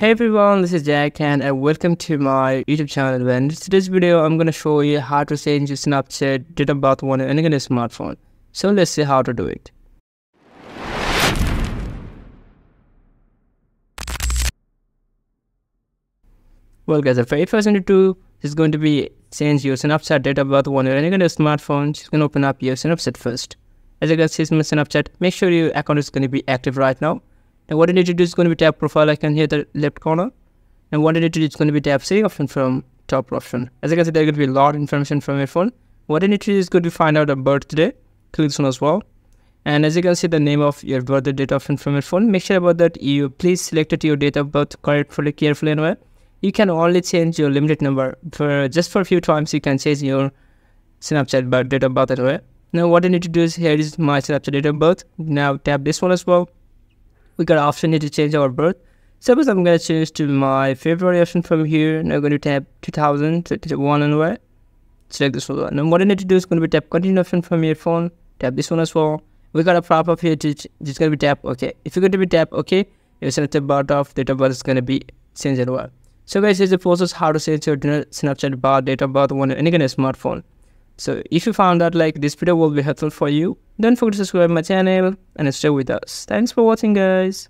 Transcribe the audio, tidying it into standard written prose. Hey everyone, this is Jack and welcome to my YouTube channel. And in today's video, I'm gonna show you how to change your Snapchat data path on any kind of smartphone. So let's see how to do it. Well guys, the very first thing to do is going to be change your Snapchat data path on any kind of smartphone. You can open up your Snapchat first. As you can see, my Snapchat, make sure your account is gonna be active right now. Now what you need to do is going to be tap profile icon here at the left corner, and what you need to do is going to be tap setting option from top option. As you can see, there going to be a lot of information from your phone. What you need to do is going to find out a birthday, click this one as well, and as you can see the name of your birthday date option from your phone. Make sure about that you please selected your date of birth correctly, carefully, and well. You can only change your limited number for a few times. You can change your Snapchat date of birth anyway. Now what you need to do is here is my Snapchat date of birth. Now tap this one as well. We got an option here to change our birth. Suppose I'm going to change to my February option from here. Now I'm going to tap 2001 and where. Select this one. Now what I need to do is going to be tap continue option from your phone. Tap this one as well. We got a pop up here. It's going to be tap OK. If you're going to be tap OK, your Snapchat bar of data birth is going to be changed as well. So guys, here's the process how to change your Snapchat bar data birth on any kind of smartphone. So if you found out like this video will be helpful for you, don't forget to subscribe my channel and stay with us. Thanks for watching guys.